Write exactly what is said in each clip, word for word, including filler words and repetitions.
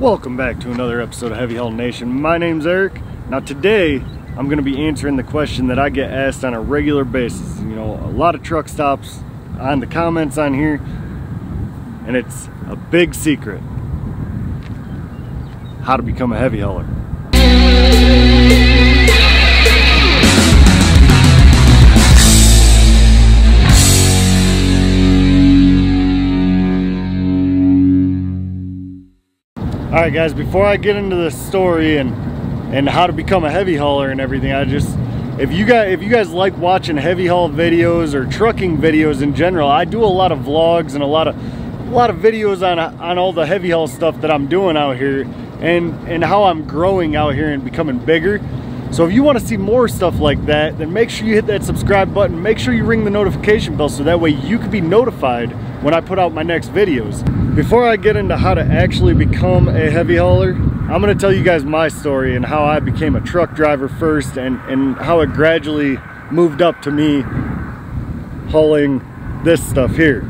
Welcome back to another episode of Heavy Haul Nation. My name's Eric. Now today, I'm going to be answering the question that I get asked on a regular basis. You know, a lot of truck stops on the comments on here, and it's a big secret. How to become a heavy hauler. Alright guys, before I get into the story and and how to become a heavy hauler and everything, I just if you guys if you guys like watching heavy haul videos or trucking videos in general, I do a lot of vlogs and a lot of a lot of videos on on all the heavy haul stuff that I'm doing out here and and how I'm growing out here and becoming bigger. So if you want to see more stuff like that, then make sure you hit that subscribe button, make sure you ring the notification bell so that way you can be notified when I put out my next videos. Before I get into how to actually become a heavy hauler, I'm going to tell you guys my story and how I became a truck driver first and, and how it gradually moved up to me hauling this stuff here.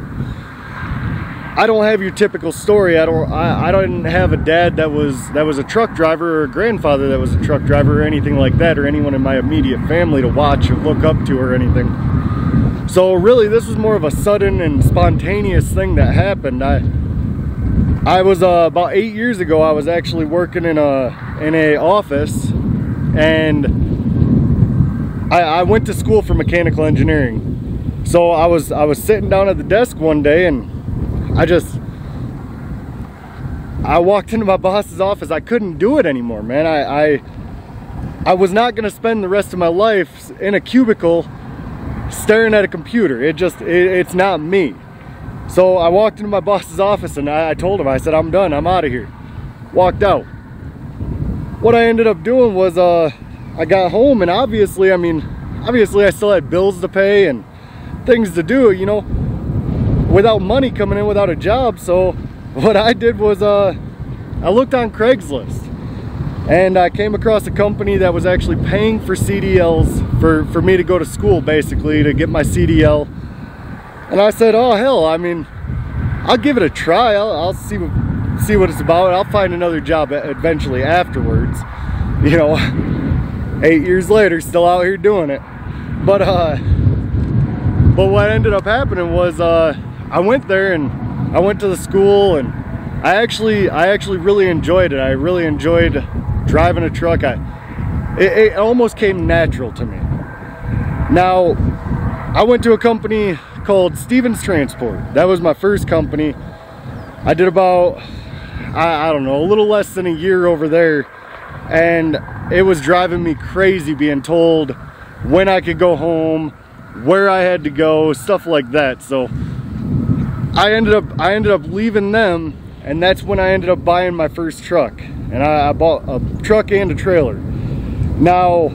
I don't have your typical story. I don't I, I didn't have a dad that was that was a truck driver or a grandfather that was a truck driver or anything like that, or anyone in my immediate family to watch or look up to or anything. So really this was more of a sudden and spontaneous thing that happened. I I was uh, about eight years ago. I was actually working in a in a office, and I, I went to school for mechanical engineering. So I was I was sitting down at the desk one day, and I just I walked into my boss's office. I couldn't do it anymore, man. I I, I was not going to spend the rest of my life in a cubicle staring at a computer. It just it, it's not me. So I walked into my boss's office and I, I told him, I said, I'm done, I'm out of here. Walked out. What I ended up doing was uh, I got home, and obviously, I mean, obviously I still had bills to pay and things to do, you know, without money coming in, without a job. So what I did was uh, I looked on Craigslist, and I came across a company that was actually paying for C D Ls for, for me to go to school, basically, to get my C D L. And I said, oh hell, I mean, I'll give it a try. I'll, I'll see, see what it's about. I'll find another job eventually afterwards. You know, eight years later, still out here doing it. But uh, but what ended up happening was uh, I went there and I went to the school, and I actually, I actually really enjoyed it. I really enjoyed driving a truck. I, it, it almost came natural to me. Now, I went to a company called Stevens Transport. That was my first company. I did about, I, I don't know, a little less than a year over there, and it was driving me crazy being told when I could go home, where I had to go, stuff like that. So I ended up I ended up leaving them, and that's when I ended up buying my first truck. And I, I bought a truck and a trailer. Now,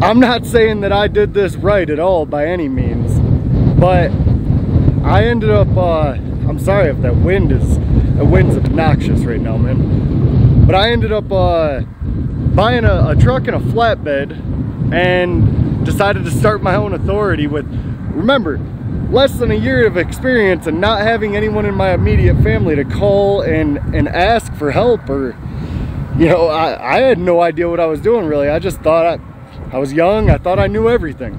I'm not saying that I did this right at all by any means, but I ended up, uh, I'm sorry if that wind is, the wind's obnoxious right now, man. But I ended up uh, buying a, a truck and a flatbed, and decided to start my own authority with, remember, less than a year of experience and not having anyone in my immediate family to call and, and ask for help, or, you know, I, I had no idea what I was doing really. I just thought I, I was young, I thought I knew everything.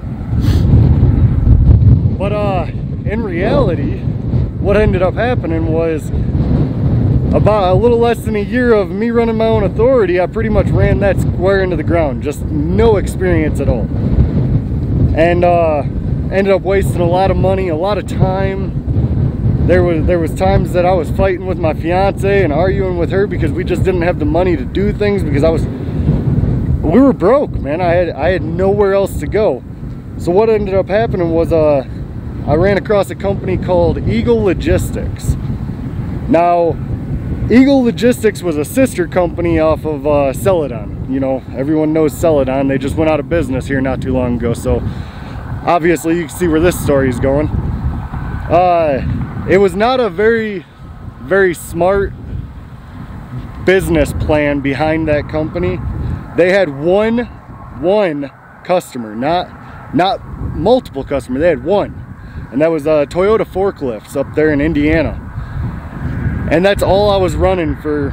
But uh, in reality, what ended up happening was about a little less than a year of me running my own authority, I pretty much ran that square into the ground. Just no experience at all. And uh, ended up wasting a lot of money, a lot of time. There was, there was times that I was fighting with my fiance and arguing with her because we just didn't have the money to do things, because I was, we were broke, man. I had, I had nowhere else to go. So what ended up happening was uh, I ran across a company called Eagle Logistics. Now, Eagle Logistics was a sister company off of uh, Celadon. You know, everyone knows Celadon. They just went out of business here not too long ago. So obviously you can see where this story is going. Uh, it was not a very, very smart business plan behind that company. They had one, one customer, not, not multiple customers. They had one. And that was uh, Toyota forklifts up there in Indiana. and that's all I was running for.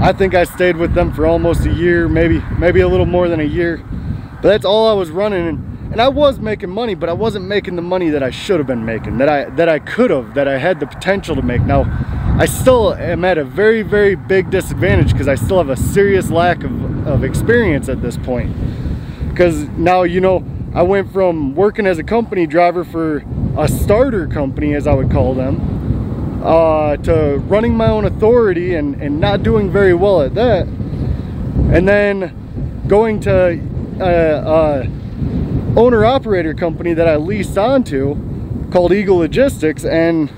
I think I stayed with them for almost a year, maybe maybe a little more than a year, but that's all I was running. And, and I was making money, but I wasn't making the money that I should have been making, that I that I could have, that I had the potential to make. Now I still am at a very, very big disadvantage because I still have a serious lack of, of experience at this point. Because now, you know, I went from working as a company driver for a starter company, as I would call them, uh, to running my own authority and, and not doing very well at that. And then going to a, a owner-operator company that I leased onto called Eagle Logistics, and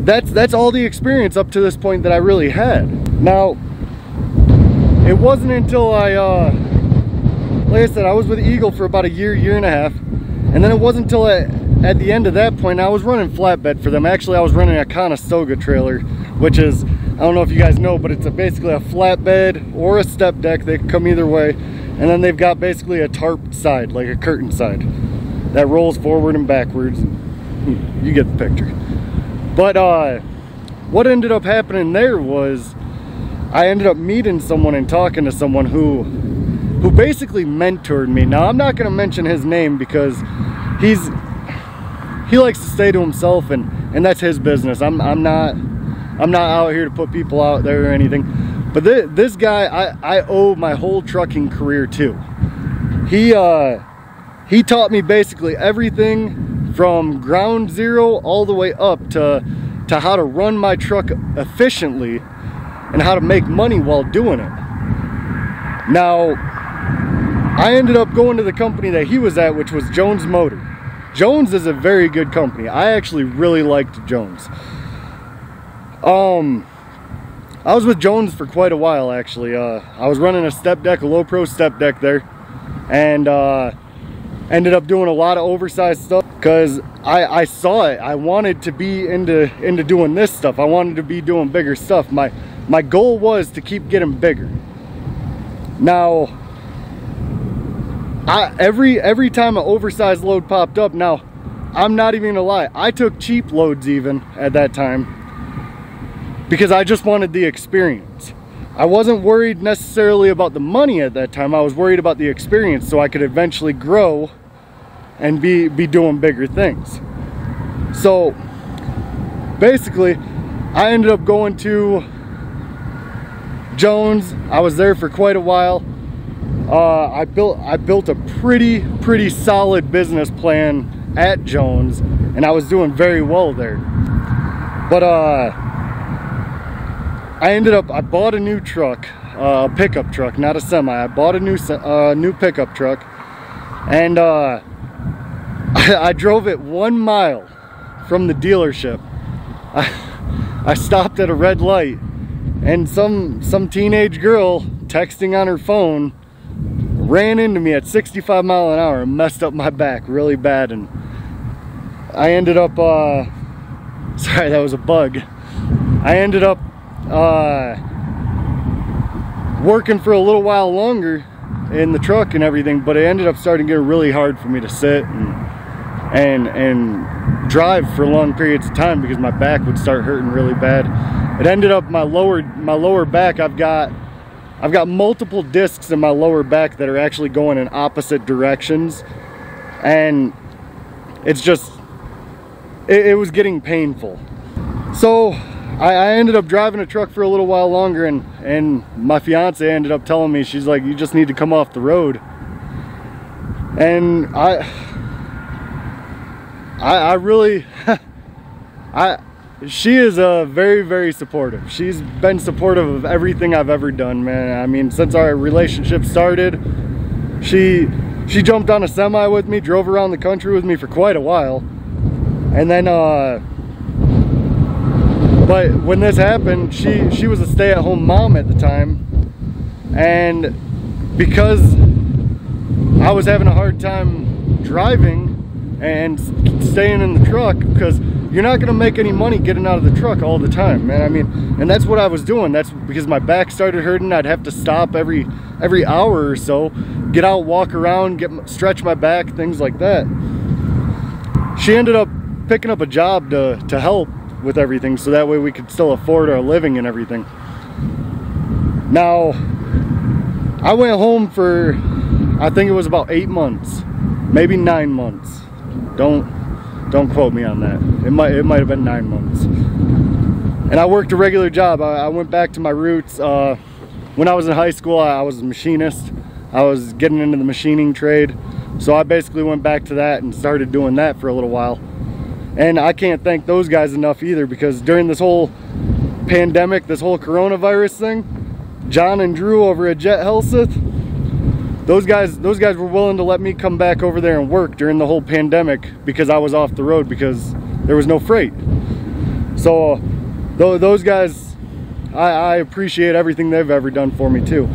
That's, that's all the experience up to this point that I really had. Now, it wasn't until I, uh, like I said, I was with Eagle for about a year, year and a half. And then it wasn't until I, at the end of that point, I was running flatbed for them. Actually, I was running a Conestoga trailer, which is, I don't know if you guys know, but it's a, basically a flatbed or a step deck. They come either way. And then they've got basically a tarp side, like a curtain side, that rolls forward and backwards. You get the picture. But uh, what ended up happening there was I ended up meeting someone and talking to someone who who basically mentored me. Now, I'm not going to mention his name because he's he likes to stay to himself, and, and that's his business. I'm, I'm, not, I'm not out here to put people out there or anything. But th this guy, I, I owe my whole trucking career to. He, uh, he taught me basically everything from ground zero all the way up to, to how to run my truck efficiently and how to make money while doing it. Now, I ended up going to the company that he was at, which was Jones Motor. Jones is a very good company. I actually really liked Jones. Um, I was with Jones for quite a while, actually. Uh, I was running a step deck, a low pro step deck there, and uh, ended up doing a lot of oversized stuff. Because I, I saw it. I wanted to be into into doing this stuff. I wanted to be doing bigger stuff. My my goal was to keep getting bigger. Now, I, every every time an oversized load popped up, now I'm not even gonna lie, I took cheap loads even at that time because I just wanted the experience. I wasn't worried necessarily about the money at that time. I was worried about the experience, so I could eventually grow and be be doing bigger things. So basically, I ended up going to Jones. I was there for quite a while. Uh, I built I built a pretty pretty solid business plan at Jones, and I was doing very well there. But uh, I ended up I bought a new truck, uh, a pickup truck, not a semi. I bought a new uh, new pickup truck, and. Uh, I drove it one mile from the dealership. I, I stopped at a red light, and some some teenage girl texting on her phone ran into me at sixty-five mile an hour and messed up my back really bad, and I ended up uh, sorry, that was a bug. I ended up uh, working for a little while longer in the truck and everything, but it ended up starting to get really hard for me to sit and and and drive for long periods of time because my back would start hurting really bad. It ended up my lower my lower back, I've got I've got multiple discs in my lower back that are actually going in opposite directions, and it's just it, it was getting painful. So I, I ended up driving a truck for a little while longer, and and my fiance ended up telling me, she's like, you just need to come off the road. And I I, I really, I, she is a very, very supportive. She's been supportive of everything I've ever done, man. I mean, since our relationship started, she, she jumped on a semi with me, drove around the country with me for quite a while. And then, uh, but when this happened, she, she was a stay-at-home mom at the time. And because I was having a hard time driving and staying in the truck, because you're not gonna make any money getting out of the truck all the time, man. I mean, and that's what I was doing. That's because my back started hurting. I'd have to stop every every hour or so, get out, walk around, get stretch my back, things like that. She ended up picking up a job to, to help with everything, so that way we could still afford our living and everything. Now, I went home for, I think it was about eight months, maybe nine months. Don't, don't quote me on that. It might, it might have been nine months. And I worked a regular job. I, I went back to my roots. Uh, when I was in high school, I, I was a machinist. I was getting into the machining trade. So I basically went back to that and started doing that for a little while. And I can't thank those guys enough either, because during this whole pandemic, this whole coronavirus thing, John and Drew over at Jet Helseth, those guys, those guys were willing to let me come back over there and work during the whole pandemic because I was off the road, because there was no freight. So uh, th those guys, I, I appreciate everything they've ever done for me too.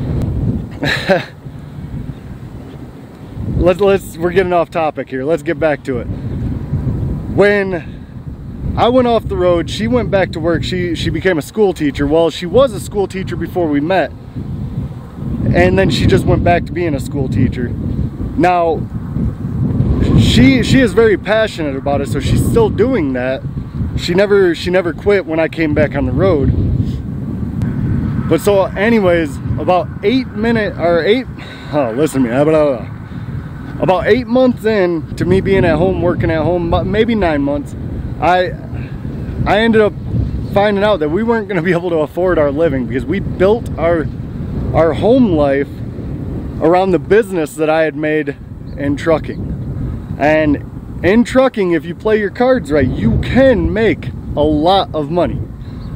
Let's, let's, we're getting off topic here. Let's get back to it. When I went off the road, she went back to work. She, she became a school teacher. Well, she was a school teacher before we met. And then she just went back to being a school teacher. Now, she, she is very passionate about it, so she's still doing that. She never, she never quit when I came back on the road. But so anyways, about eight minute or eight, oh, listen to me. Blah, blah, blah. About eight months in to me being at home, working at home, maybe nine months, I I ended up finding out that we weren't going to be able to afford our living, because we built our our home life around the business that I had made in trucking. And in trucking, if you play your cards right, you can make a lot of money.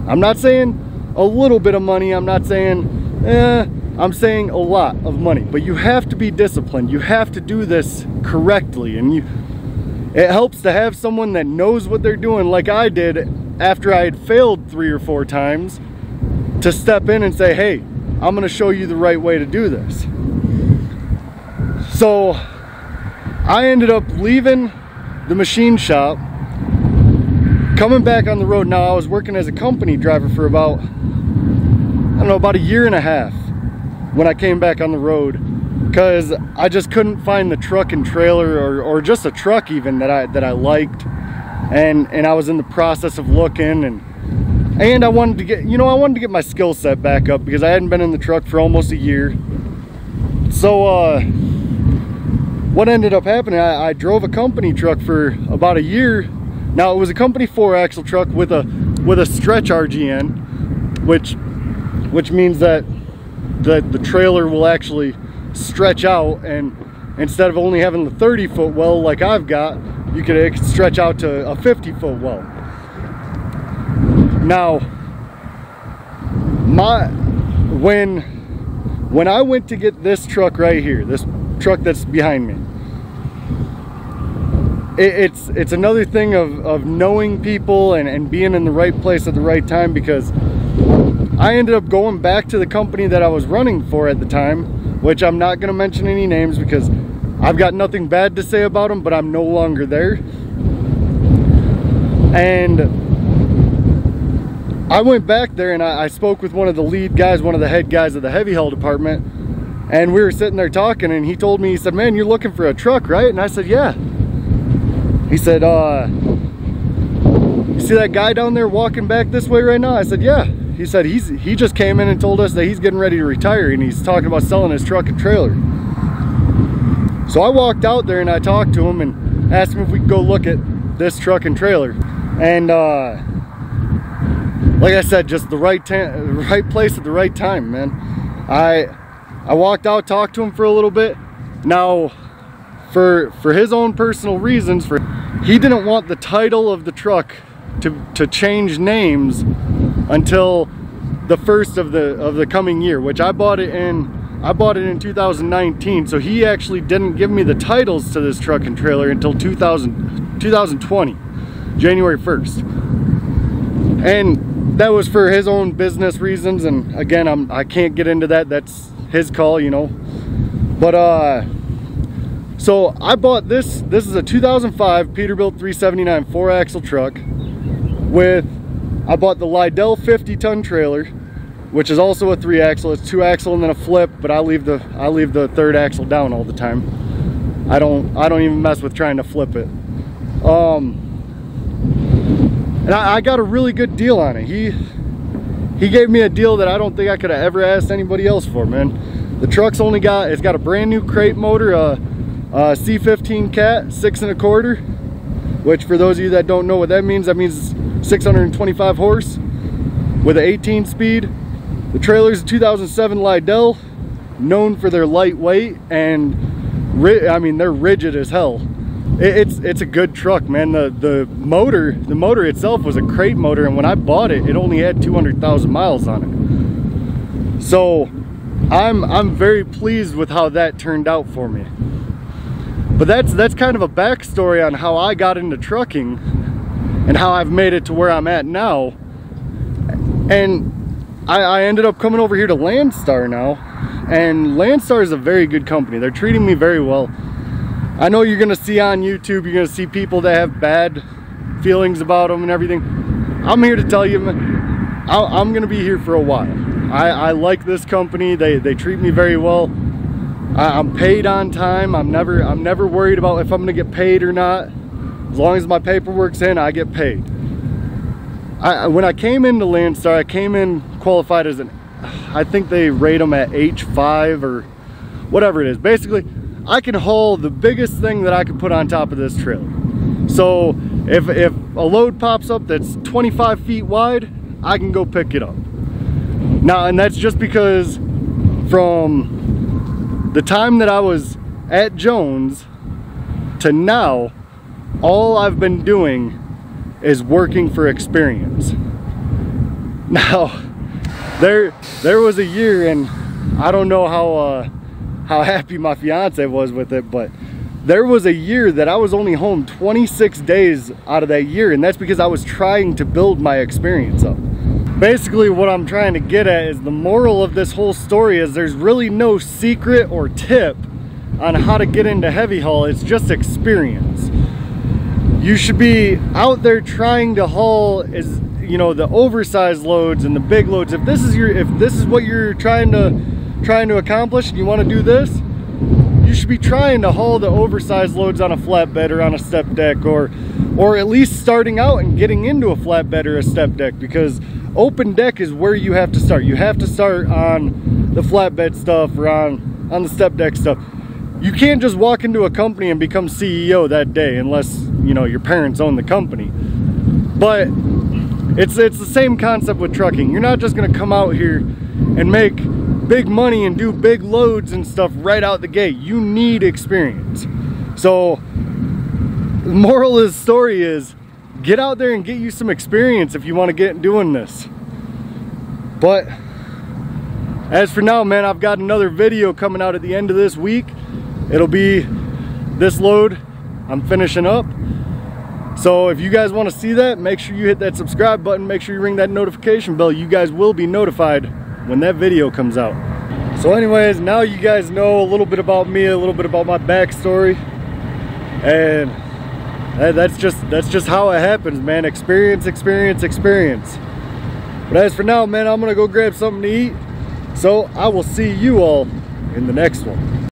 I'm not saying a little bit of money. I'm not saying, eh, I'm saying a lot of money, but you have to be disciplined. You have to do this correctly, and you, it helps to have someone that knows what they're doing, like I did after I had failed three or four times, to step in and say, hey, I'm gonna show you the right way to do this. So I ended up leaving the machine shop, coming back on the road. Now, I was working as a company driver for about, I don't know, about a year and a half when I came back on the road, because I just couldn't find the truck and trailer, or, or just a truck even, that I that I liked, and and I was in the process of looking, and and I wanted to get, you know, I wanted to get my skill set back up, because I hadn't been in the truck for almost a year. So uh, what ended up happening, I, I drove a company truck for about a year. Now, it was a company four axle truck with a with a stretch R G N, which which means that that the trailer will actually stretch out, and instead of only having the thirty foot well like I've got, you could, it could stretch out to a fifty foot well. Now, my when when I went to get this truck right here, this truck that's behind me, it, it's it's another thing of, of knowing people and, and being in the right place at the right time, because I ended up going back to the company that I was running for at the time, which I'm not going to mention any names because I've got nothing bad to say about them, but I'm no longer there. And I went back there and I, I spoke with one of the lead guys, one of the head guys of the heavy haul department, and we were sitting there talking, and he told me, he said, man, you're looking for a truck, right? And I said, yeah. He said, uh, you see that guy down there walking back this way right now? I said, yeah. He said, he's, he just came in and told us that he's getting ready to retire, and he's talking about selling his truck and trailer. So I walked out there and I talked to him and asked him if we could go look at this truck and trailer. And uh, like I said, just the right, right place at the right time, man. I, I walked out, talked to him for a little bit. Now, for, for his own personal reasons, for, he didn't want the title of the truck to, to change names until the first of the of the coming year, which I bought it in I bought it in two thousand nineteen. So he actually didn't give me the titles to this truck and trailer until two thousand twenty, January first, and that was for his own business reasons. And again, I'm I can't get into that. That's his call, you know. But uh, so I bought this. This is a two thousand five Peterbilt three seventy-nine four axle truck with. I bought the Liddell fifty ton trailer, which is also a three axle. It's two axle and then a flip, but I leave the I leave the third axle down all the time. I don't I don't even mess with trying to flip it. Um, and I, I got a really good deal on it. He he gave me a deal that I don't think I could have ever asked anybody else for, man. The truck's only got, it's got a brand new crate motor, a, a C fifteen cat, six and a quarter, which for those of you that don't know what that means, that means six hundred twenty-five horse with an eighteen speed. The trailer's a two thousand seven Liddell, known for their lightweight, and I mean, they're rigid as hell. It's it's a good truck, man. The the motor, the motor itself was a crate motor, and when I bought it, it only had two hundred thousand miles on it. So I'm I'm very pleased with how that turned out for me. But that's that's kind of a backstory on how I got into trucking and how I've made it to where I'm at now. And I, I ended up coming over here to Landstar now, and Landstar is a very good company. They're treating me very well. I know you're gonna see on YouTube, you're gonna see people that have bad feelings about them and everything. I'm here to tell you, man, I'm gonna be here for a while. I, I like this company. They they treat me very well. I, I'm paid on time. I'm never I'm never worried about if I'm gonna get paid or not. As long as my paperwork's in, I get paid. I when I came into Landstar, I came in qualified as an, I think they rate them at H five or whatever it is. Basically, I can haul the biggest thing that I can put on top of this trailer. So if, if a load pops up that's twenty-five feet wide, I can go pick it up. Now, and that's just because from the time that I was at Jones to now, all I've been doing is working for experience. Now, there, there was a year, and I don't know how, uh, how happy my fiance was with it, but there was a year that I was only home twenty-six days out of that year, and that's because I was trying to build my experience up. Basically, what I'm trying to get at is the moral of this whole story is there's really no secret or tip on how to get into heavy haul. It's just experience. You should be out there trying to haul, as you know, the oversized loads and the big loads. If this is your, if this is what you're trying to trying to accomplish and you want to do this, you should be trying to haul the oversized loads on a flatbed or on a step deck, or or at least starting out and getting into a flatbed or a step deck, because open deck is where you have to start. You have to start on the flatbed stuff or on on the step deck stuff. You can't just walk into a company and become C E O that day unless, you know, your parents own the company. But it's it's the same concept with trucking. You're not just going to come out here and make big money and do big loads and stuff right out the gate. You need experience. So the moral of the story is get out there and get you some experience if you want to get doing this. But as for now, man, I've got another video coming out at the end of this week. It'll be this load I'm finishing up. So if you guys want to see that, make sure you hit that subscribe button. Make sure you ring that notification bell. You guys will be notified when that video comes out. So anyways, now you guys know a little bit about me, a little bit about my backstory, and that's just that's just how it happens, man. Experience, experience, experience. But as for now, man, I'm gonna go grab something to eat. So I will see you all in the next one.